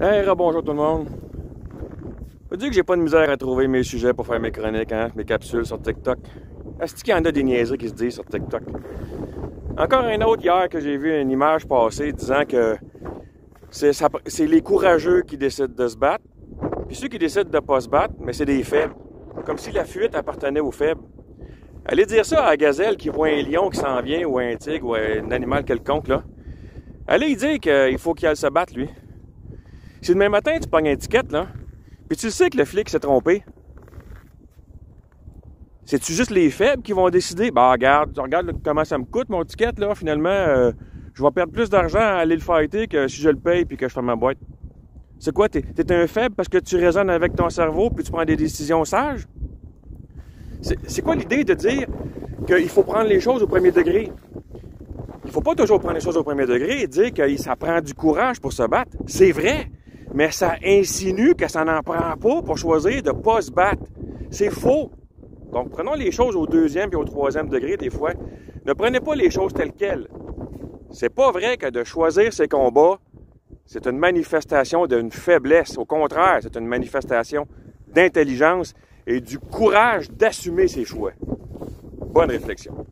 Hey, bonjour tout le monde. Je dis que j'ai pas de misère à trouver mes sujets pour faire mes chroniques, hein, mes capsules sur TikTok. Est-ce qu'il y en a des niaiseries qui se disent sur TikTok? Encore un autre hier que j'ai vu une image passer disant que c'est les courageux qui décident de se battre, puis ceux qui décident de pas se battre, mais c'est des faibles. Comme si la fuite appartenait aux faibles. Allez dire ça à la gazelle qui voit un lion qui s'en vient, ou un tigre, ou un animal quelconque, là. Allez dire qu'il faut qu'il aille se battre, lui. Si demain matin, tu pognes une étiquette, là, puis tu sais que le flic s'est trompé, c'est-tu juste les faibles qui vont décider? Ben, regarde comment ça me coûte, mon ticket, là, finalement, je vais perdre plus d'argent à aller le fighter que si je le paye puis que je ferme ma boîte. C'est quoi? T'es un faible parce que tu raisonnes avec ton cerveau puis tu prends des décisions sages? C'est quoi l'idée de dire qu'il faut prendre les choses au premier degré? Il faut pas toujours prendre les choses au premier degré et dire que ça prend du courage pour se battre. C'est vrai! Mais ça insinue que ça n'en prend pas pour choisir de ne pas se battre. C'est faux. Donc, prenons les choses au deuxième et au troisième degré des fois. Ne prenez pas les choses telles quelles. C'est pas vrai que de choisir ses combats, c'est une manifestation d'une faiblesse. Au contraire, c'est une manifestation d'intelligence et du courage d'assumer ses choix. Bonne réflexion.